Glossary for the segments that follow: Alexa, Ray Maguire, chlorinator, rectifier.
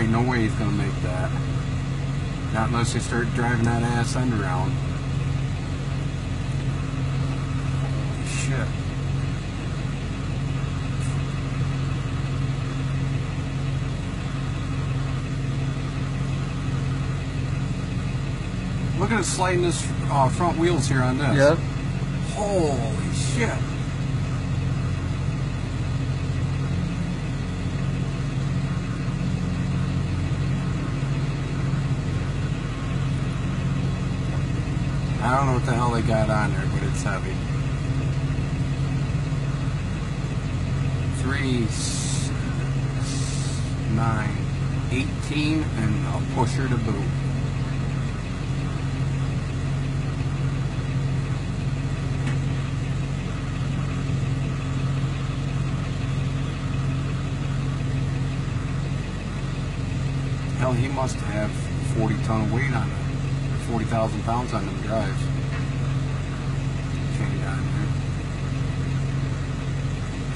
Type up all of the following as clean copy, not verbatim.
ain't no way he's going to make that. Not unless they start driving that ass underground. Shit. Look at it sliding this front wheels here on this. Yep. Holy shit. I don't know what the hell they got on there, but it's heavy. 3, 9, 18, and a pusher to boot. Hell, he must have 40-ton weight on it. 40,000 pounds on them drives. Change on there.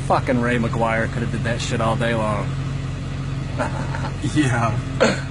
Fucking Ray Maguire could have did that shit all day long. Yeah.